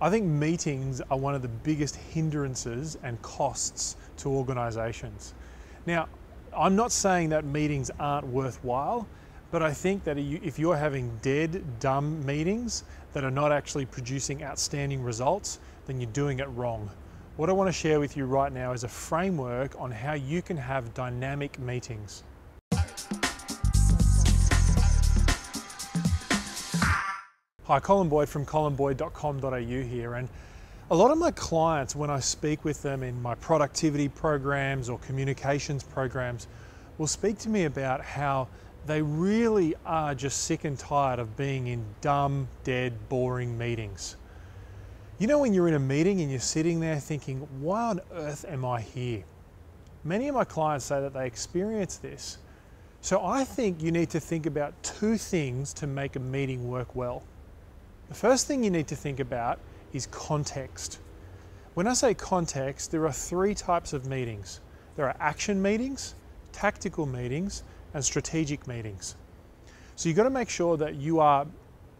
I think meetings are one of the biggest hindrances and costs to organisations. Now, I'm not saying that meetings aren't worthwhile, but I think that if you're having dead, dumb meetings that are not actually producing outstanding results, then you're doing it wrong. What I want to share with you right now is a framework on how you can have dynamic meetings. Hi, Colin Boyd from colinboyd.com.au here, and a lot of my clients, when I speak with them in my productivity programs or communications programs, will speak to me about how they really are just sick and tired of being in dumb, dead, boring meetings. You know, when you're in a meeting and you're sitting there thinking, why on earth am I here? Many of my clients say that they experience this. So I think you need to think about two things to make a meeting work well. The first thing you need to think about is context. When I say context, there are three types of meetings. There are action meetings, tactical meetings, and strategic meetings. So you've got to make sure that you are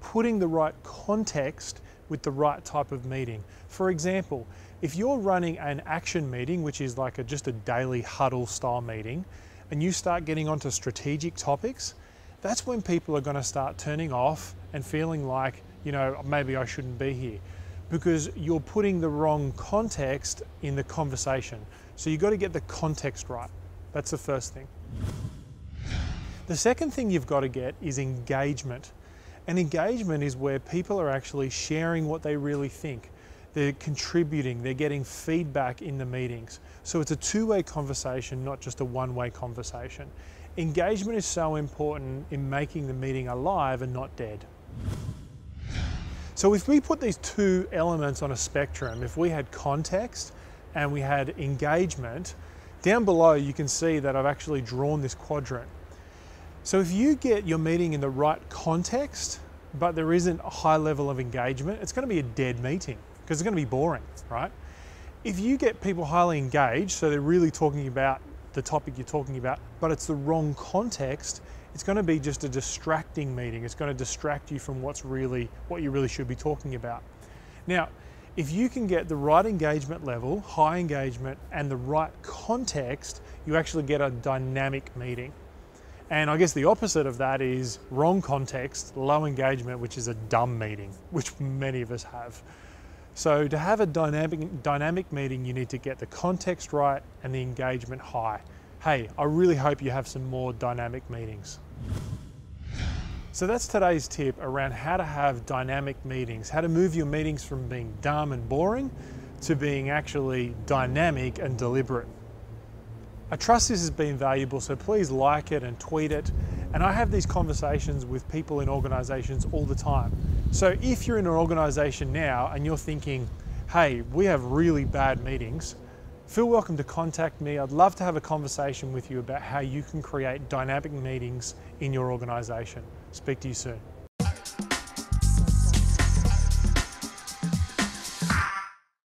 putting the right context with the right type of meeting. For example, if you're running an action meeting, which is like just a daily huddle style meeting, and you start getting onto strategic topics, that's when people are going to start turning off and feeling like, you know, maybe I shouldn't be here, because you're putting the wrong context in the conversation. So you've got to get the context right. That's the first thing. The second thing you've got to get is engagement. And engagement is where people are actually sharing what they really think. They're contributing, they're getting feedback in the meetings. So it's a two-way conversation, not just a one-way conversation. Engagement is so important in making the meeting alive and not dead. So if we put these two elements on a spectrum, if we had context and we had engagement, down below you can see that I've actually drawn this quadrant. So if you get your meeting in the right context, but there isn't a high level of engagement, it's going to be a dead meeting because it's going to be boring, right? If you get people highly engaged, so they're really talking about the topic you're talking about, but it's the wrong context, it's going to be just a distracting meeting. It's going to distract you from what you really should be talking about. Now, if you can get the right engagement level, high engagement, and the right context, you actually get a dynamic meeting. And I guess the opposite of that is wrong context, low engagement, which is a dumb meeting, which many of us have. So to have a dynamic meeting, you need to get the context right and the engagement high. Hey, I really hope you have some more dynamic meetings. So that's today's tip around how to have dynamic meetings, how to move your meetings from being dumb and boring to being actually dynamic and deliberate. I trust this has been valuable, so please like it and tweet it. And I have these conversations with people in organisations all the time. So if you're in an organisation now and you're thinking, hey, we have really bad meetings, feel welcome to contact me. I'd love to have a conversation with you about how you can create dynamic meetings in your organisation. Speak to you soon.